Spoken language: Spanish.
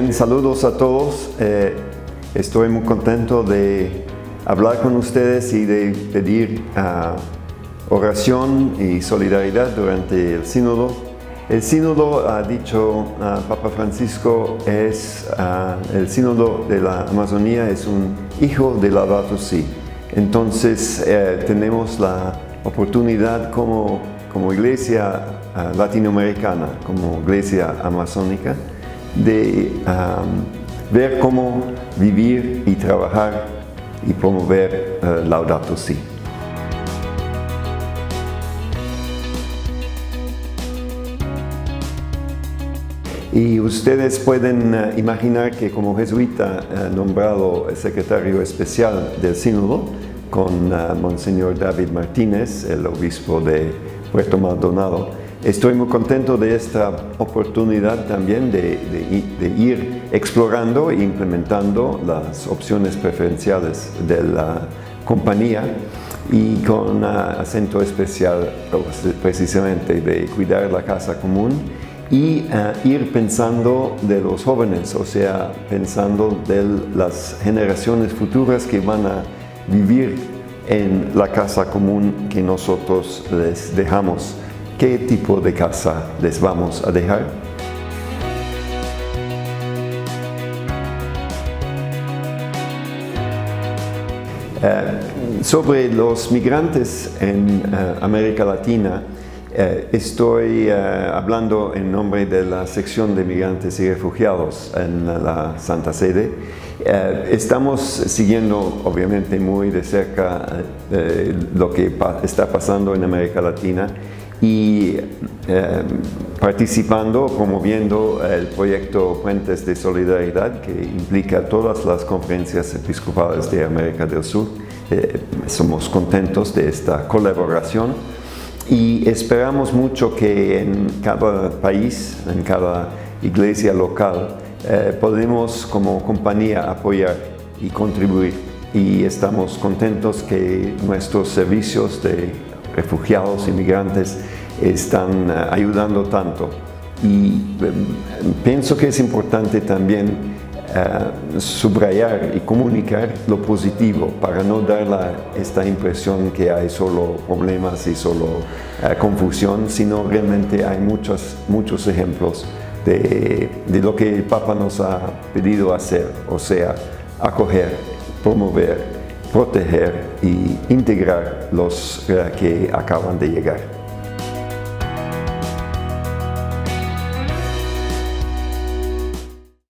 Mis saludos a todos. Estoy muy contento de hablar con ustedes y de pedir oración y solidaridad durante el sínodo. El sínodo, ha dicho Papa Francisco, es el sínodo de la Amazonía, es un hijo de Laudato Si. Entonces tenemos la oportunidad como iglesia latinoamericana, como iglesia amazónica, de ver cómo vivir y trabajar y promover Laudato Si. Y ustedes pueden imaginar que como jesuita nombrado secretario especial del sínodo con Monseñor David Martínez, el obispo de Puerto Maldonado, estoy muy contento de esta oportunidad también de ir explorando e implementando las opciones preferenciales de la compañía y con acento especial precisamente de cuidar la casa común y ir pensando de los jóvenes, o sea, pensando de las generaciones futuras que van a vivir en la casa común que nosotros les dejamos. ¿Qué tipo de casa les vamos a dejar? Sobre los migrantes en América Latina, estoy hablando en nombre de la sección de migrantes y refugiados en la Santa Sede. Estamos siguiendo obviamente muy de cerca lo que está pasando en América Latina y participando, promoviendo el proyecto Puentes de Solidaridad, que implica todas las conferencias episcopales de América del Sur. Somos contentos de esta colaboración. Y esperamos mucho que en cada país, en cada iglesia local, podemos como compañía apoyar y contribuir. Y estamos contentos que nuestros servicios de refugiados, inmigrantes, están ayudando tanto. Y pienso que es importante también subrayar y comunicar lo positivo para no dar esta impresión que hay solo problemas y solo confusión, sino realmente hay muchos ejemplos de lo que el Papa nos ha pedido hacer, o sea, acoger, promover, proteger y integrar los que acaban de llegar.